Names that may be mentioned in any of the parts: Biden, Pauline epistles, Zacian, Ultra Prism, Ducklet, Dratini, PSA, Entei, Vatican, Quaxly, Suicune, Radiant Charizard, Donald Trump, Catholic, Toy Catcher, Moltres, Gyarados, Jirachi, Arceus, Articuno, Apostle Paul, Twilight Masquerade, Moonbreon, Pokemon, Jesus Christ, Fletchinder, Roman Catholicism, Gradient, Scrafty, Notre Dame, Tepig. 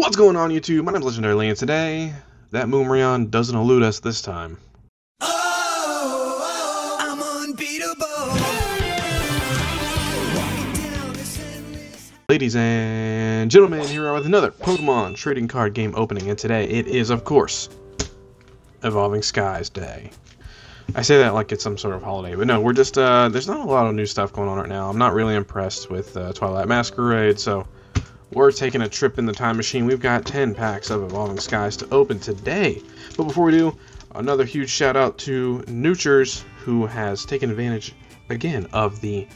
What's going on, YouTube? My name is LegendareLee, and today, that Moonbreon doesn't elude us this time. Oh, I'm unbeatable. Ladies and gentlemen, here we are with another Pokemon trading card game opening, and today it is, of course, Evolving Skies Day. I say that like it's some sort of holiday, but no, we're just, there's not a lot of new stuff going on right now. I'm not really impressed with Twilight Masquerade, so we're taking a trip in the time machine. We've got 10 packs of Evolving Skies to open today. But before we do, another huge shout out to Neuchers, who has taken advantage, again, of the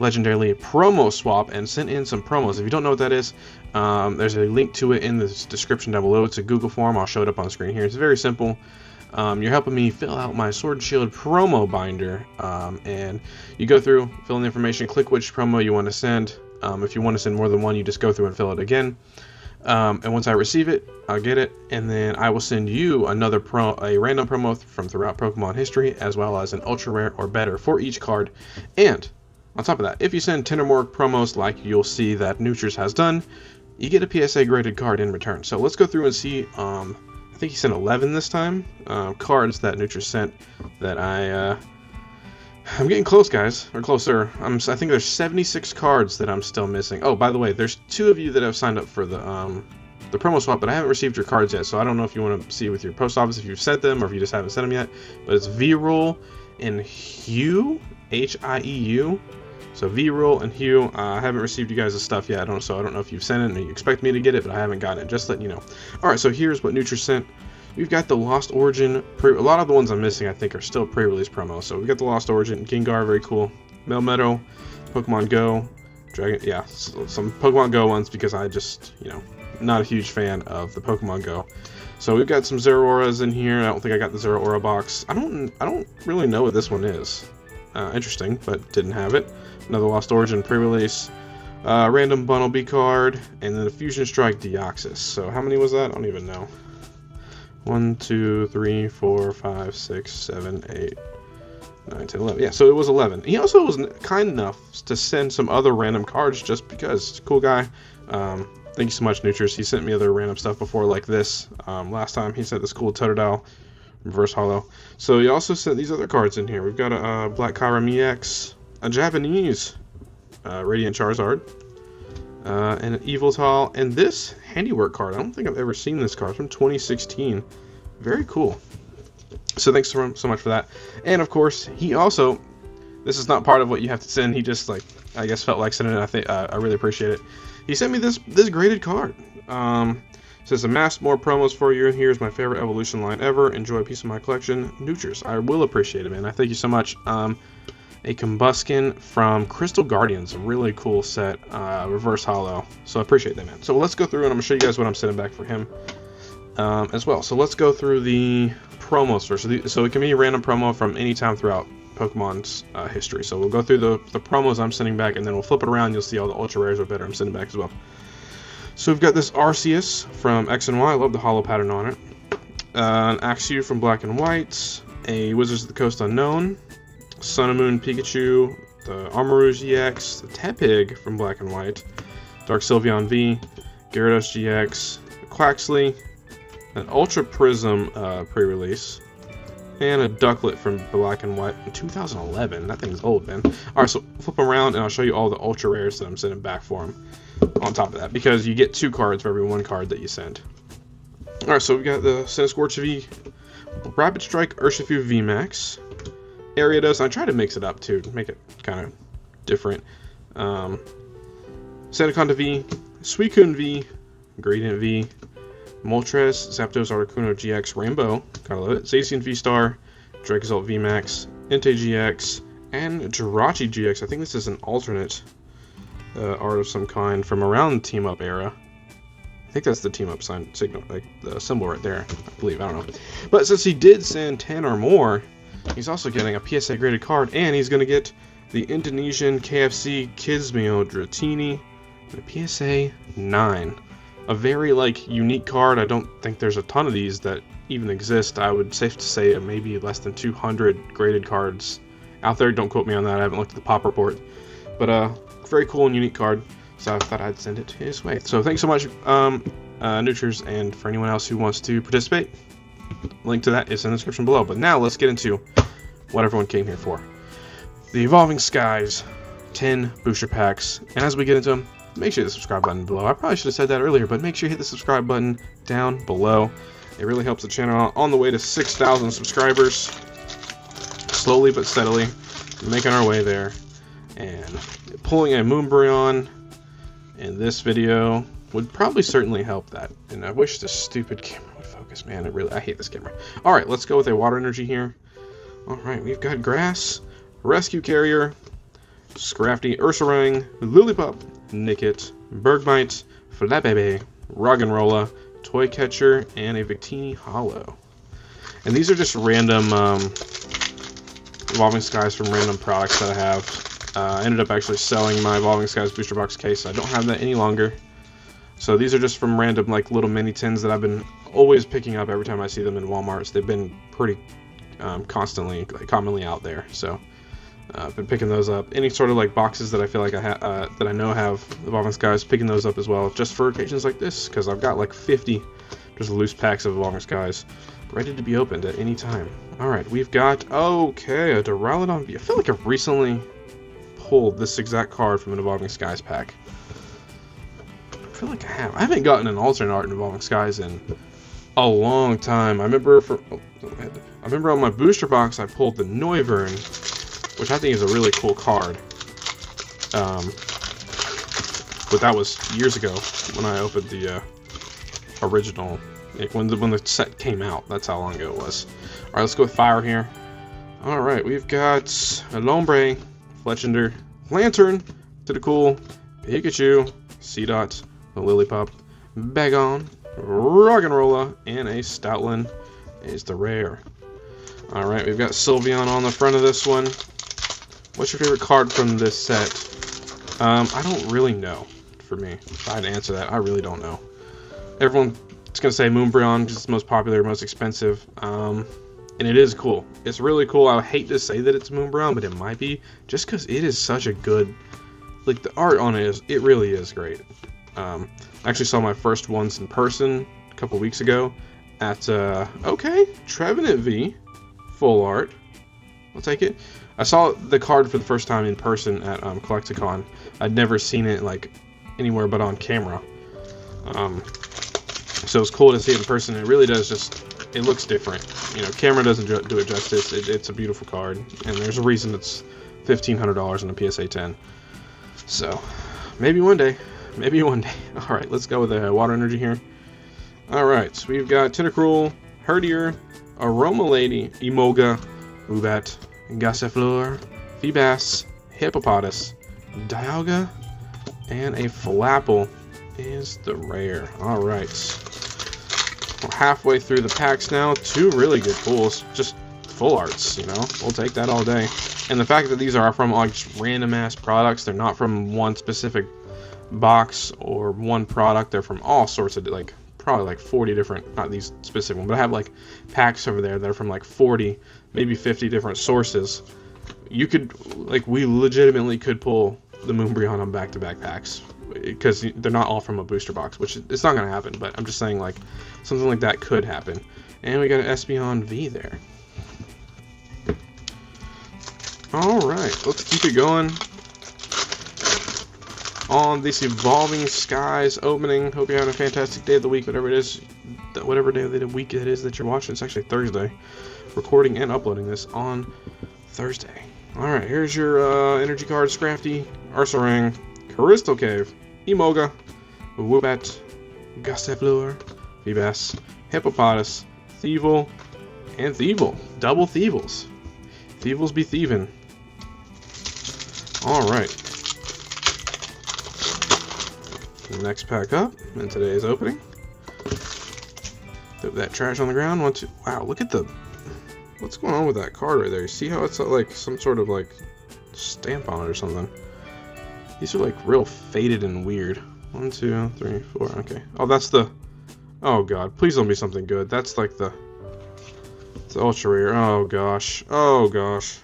LegendareLee promo swap and sent in some promos. If you don't know what that is, there's a link to it in the description down below. It's a Google form. I'll show it up on screen here. It's very simple. You're helping me fill out my Sword Shield promo binder, and you go through, fill in the information, click which promo you want to send. If you want to send more than one, you just go through and fill it again. And once I receive it, I'll get it, and then I will send you another a random promo from throughout Pokemon history, as well as an ultra rare or better for each card. And on top of that, if you send 10 or more promos, like you'll see that Nutris has done, you get a PSA graded card in return. So let's go through and see. I think he sent 11 this time, cards that Nutris sent that I'm getting close, guys, or closer. I think there's 76 cards that I'm still missing. Oh, by the way, there's 2 of you that have signed up for the promo swap, but I haven't received your cards yet, so I don't know if you want to see with your post office if you've sent them or if you just haven't sent them yet. But it's V-Roll and Hugh, H-I-E-U. So V-Roll and Hugh, I haven't received you guys' stuff yet, so I don't know if you've sent it or you expect me to get it, but I haven't gotten it. Just letting you know. All right, so here's what Nutris sent. We've got the Lost Origin. A lot of the ones I'm missing, I think, are still pre-release promos. So we've got the Lost Origin, Gengar, very cool. Melmetal, Pokemon Go, Dragon. Yeah, some Pokemon Go ones because I just, you know, not a huge fan of the Pokemon Go. So we've got some Zero Auras in here. I don't think I got the Zero Aura box. I don't really know what this one is. Interesting, but didn't have it. Another Lost Origin pre-release. Random Bunnelby card, and then a Fusion Strike Deoxys. So how many was that? I don't even know. 1, 2, 3, 4, 5, 6, 7, 8, 9, 10, 11. Yeah, so it was 11. He also was kind enough to send some other random cards just because. Cool guy. Thank you so much, Nutris. He sent me other random stuff before like this. Last time he sent this cool Totodile reverse holo. So he also sent these other cards in here. We've got a Black Kyurem EX, a Japanese Radiant Charizard, and an Evolving, and this handiwork card. I don't think I've ever seen this card. It's from 2016. Very cool. So thanks so much for that. And of course, he also, this is not part of what you have to send. He just, like, I guess felt like sending it. I really appreciate it. He sent me this graded card. Says amassed more promos for you. Here's my favorite evolution line ever. Enjoy a piece of my collection, Nutris. I will appreciate it, man. I thank you so much. A Combusken from Crystal Guardians, a really cool set, reverse holo. So I appreciate that, man. So let's go through and I'm gonna show you guys what I'm sending back for him as well. So let's go through the promos first. So it can be a random promo from any time throughout Pokemon's history. So we'll go through the promos I'm sending back, and then we'll flip it around. You'll see all the ultra rares are better I'm sending back as well. So we've got this Arceus from X and Y. I love the holo pattern on it. An Axew from Black and White. A Wizards of the Coast Unknown. Sun and Moon Pikachu, the Armourouge EX, the Tepig from Black and White, Dark Sylveon V, Gyarados GX, Quaxly, an Ultra Prism pre-release, and a Ducklet from Black and White in 2011. That thing's old, man. Alright, so flip them around and I'll show you all the Ultra Rares that I'm sending back for them on top of that, because you get 2 cards for every 1 card that you send. Alright, so we got the Scourge V, Rapid Strike Urshifu VMAX, Ariados. I try to mix it up too, make it kind of different. Seneconda V, Suicune V, Gradient V, Moltres, Zapdos, Articuno GX, Rainbow, gotta love it, Zacian V Star, Dracozolt V Max, Entei GX, and Jirachi GX. I think this is an alternate art of some kind from around Team Up era. I think that's the Team Up sign signal, like the symbol right there, I believe. I don't know. But since he did send 10 or more, he's also getting a PSA graded card, and he's going to get the Indonesian KFC Kismeo Dratini, a PSA 9. A very, like, unique card. I don't think there's a ton of these that even exist. I would safe to say maybe less than 200 graded cards out there. Don't quote me on that. I haven't looked at the pop report. But very cool and unique card, so I thought I'd send it his way. So thanks so much, Neuchers, and for anyone else who wants to participate, link to that is in the description below. But now let's get into what everyone came here for. The Evolving Skies 10 booster packs, and as we get into them, make sure you hit the subscribe button below. I probably should have said that earlier, but make sure you hit the subscribe button down below. It really helps the channel out on the way to 6,000 subscribers. Slowly but steadily, making our way there. And pulling a Moonbreon in this video would probably certainly help that. And I wish this stupid camera would focus, man. I hate this camera. All right, let's go with a water energy here. All right, we've got Grass, Rescue Carrier, Scrafty, Ursaring, Lilipop, Nickit, Bergmite, Flabébé, Roggenrola, Toy Catcher, and a Victini Hollow. And these are just random Evolving Skies from random products that I have. I ended up actually selling my Evolving Skies booster box case. I don't have that any longer. So these are just from random like little mini tins that I've been always picking up every time I see them in Walmarts. They've been pretty constantly, like, commonly out there. So I've been picking those up. Any sort of like boxes that I feel like I have that I know have Evolving Skies, picking those up as well, just for occasions like this, because I've got like 50 just loose packs of Evolving Skies ready to be opened at any time. All right, we've got, okay, a Duraludon V. I feel like I've recently pulled this exact card from an Evolving Skies pack. I feel like I have. I haven't gotten an alternate art in Evolving Skies in a long time. I remember I remember on my booster box I pulled the Noivern, which I think is a really cool card. But that was years ago when I opened the original, like when the set came out. That's how long ago it was. All right, let's go with Fire here. All right, we've got a Lombre, Fletchinder, Lantern, Totodile, Pikachu, Seedot, a Lilipop, Bagon, Roggenrola, and a Stoutland is the rare. All right, we've got Sylveon on the front of this one. What's your favorite card from this set? I don't really know, for me. If I had to answer that, I really don't know. Everyone's going to say Moonbreon, because it's the most popular, most expensive. And it is cool. It's really cool. I hate to say that it's Moonbreon, but it might be. Just because it is such a good... like, the art on it, it really is great. I actually saw my first ones in person a couple weeks ago at, okay, Trevenant V. Full art. I'll take it. I saw the card for the first time in person at Collecticon. I'd never seen it like anywhere but on camera, so it was cool to see it in person. It really does just, it looks different. You know, camera doesn't do it justice. It's a beautiful card, and there's a reason it's $1,500 in a PSA 10. So maybe one day, maybe one day. All right, let's go with the water energy here. All right, so we've got Tentacruel, Herdier, Aroma Lady, Emolga, Ubat, Gossifleur, Feebas, Hippopotas, Dialga, and a Flapple is the rare. Alright. We're halfway through the packs now. Two really good pulls. Just full arts, you know. We'll take that all day. And the fact that these are from like just random ass products, they're not from one specific box or one product, they're from all sorts of like probably like 40 different, not these specific ones, but I have like packs over there that are from like 40, maybe 50 different sources. You could, like, we legitimately could pull the Moonbreon on back-to-back packs, because they're not all from a booster box, which it's not going to happen, but I'm just saying, like, something like that could happen. And we got an Espeon V there. Alright, let's keep it going on this Evolving Skies opening. Hope you're having a fantastic day of the week, whatever it is, whatever day of the week it is that you're watching. It's actually Thursday, recording and uploading this on Thursday. Alright, here's your energy cards: Scrafty, Arceus, Crystal Cave, Emolga, Woobat, Gossifleur, Feebas, Hippopotas, Thievul, and Thievul. Double Thievels. Thievels be thievin'. Alright. Next pack up in today's opening. Throw that trash on the ground. 1, 2. Wow, look at the, what's going on with that card right there? You see how it's like some sort of like stamp on it or something? These are like real faded and weird. 1, 2, 3, 4. Okay. Oh, that's the, oh god, please don't be something good. That's like the, it's ultra rare. Oh gosh. Oh gosh.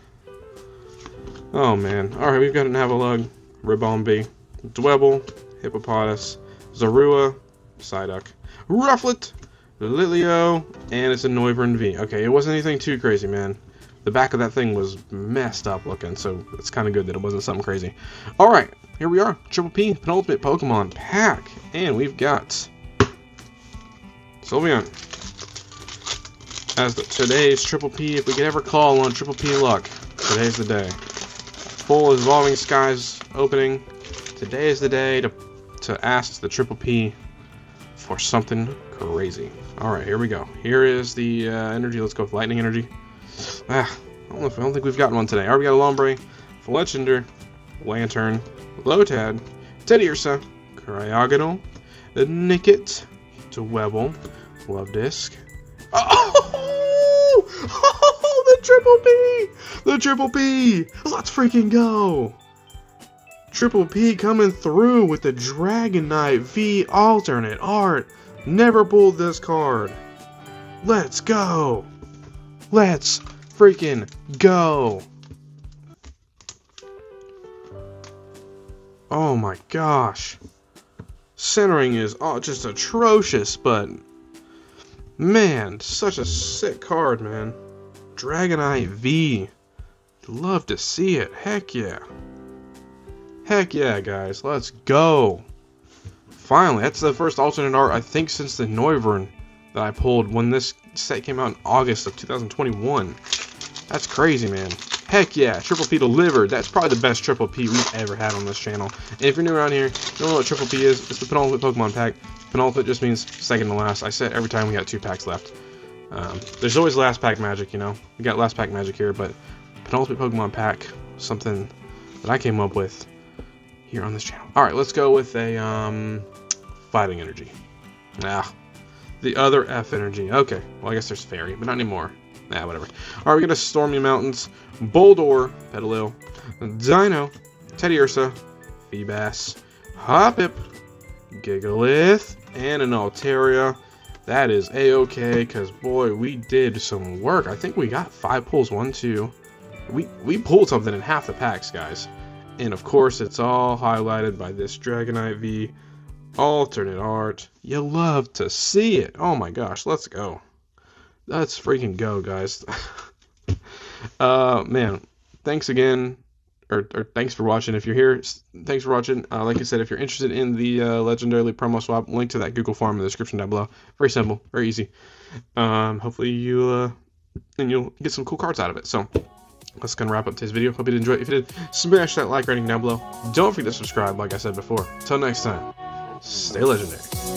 Oh man. All right, we've got an Avalug, Ribombee, Dwebble, Hippopotas, Zorua, Psyduck. Rufflet, Lilio, and it's a Noivern V. Okay, it wasn't anything too crazy, man. The back of that thing was messed up looking, so it's kind of good that it wasn't something crazy. Alright, here we are. Triple P, penultimate Pokemon pack. And we've got Sylveon as today's Triple P. If we could ever call on Triple P luck, today's the day. Full Evolving Skies opening. Today is the day to ask the Triple P for something crazy. Alright, here we go. Here is the energy. Let's go with Lightning Energy. I don't think we've gotten one today. Alright, we got a Lombre, Fletchinder, Lantern, Lotad, Teddy Ursa, Cryogonal, Nickit, Dwebble, Love Disc. Oh, the Triple P! The Triple P! Let's freaking go! Triple P coming through with the Dragonite V alternate art. Never pulled this card. Let's go! Let's freaking go! Oh my gosh. Centering is just atrocious, but man, such a sick card, man. Dragonite V. Love to see it. Heck yeah. Heck yeah, guys. Let's go. Finally, that's the first alternate art, I think, since the Noivern that I pulled when this set came out in August of 2021. That's crazy, man. Heck yeah, Triple P delivered. That's probably the best Triple P we've ever had on this channel. And if you're new around here, you don't know what Triple P is, it's the penultimate Pokemon pack. Penultimate just means second to last. I said every time we got two packs left. There's always last pack magic, you know. We got last pack magic here, but penultimate Pokemon pack, something that I came up with here on this channel. Alright, let's go with a fighting energy. Ah. The other F energy. Okay. Well, I guess there's Fairy, but not anymore. Nah, whatever. Alright, we got a Stormy Mountains, Boldore, Petalil, Dino, Teddy Ursa, Feebas, Hoppip, Gigalith, and an Altaria. That is A-okay, because, boy, we did some work. I think we got 5 pulls. 1, 2. We pulled something in half the packs, guys. And, of course, it's all highlighted by this Dragonite V. Alternate art. You love to see it. Oh my gosh, let's go. Let's freaking go, guys. Man, thanks again, or thanks for watching. If you're here, thanks for watching. Like I said, if you're interested in the LegendareLee promo swap, link to that Google form in the description down below. Very simple, very easy. Hopefully you and you'll get some cool cards out of it. So that's gonna wrap up today's video. Hope you did enjoy it. If you did, smash that like rating down below. Don't forget to subscribe, like I said before. Till next time. Stay legendary.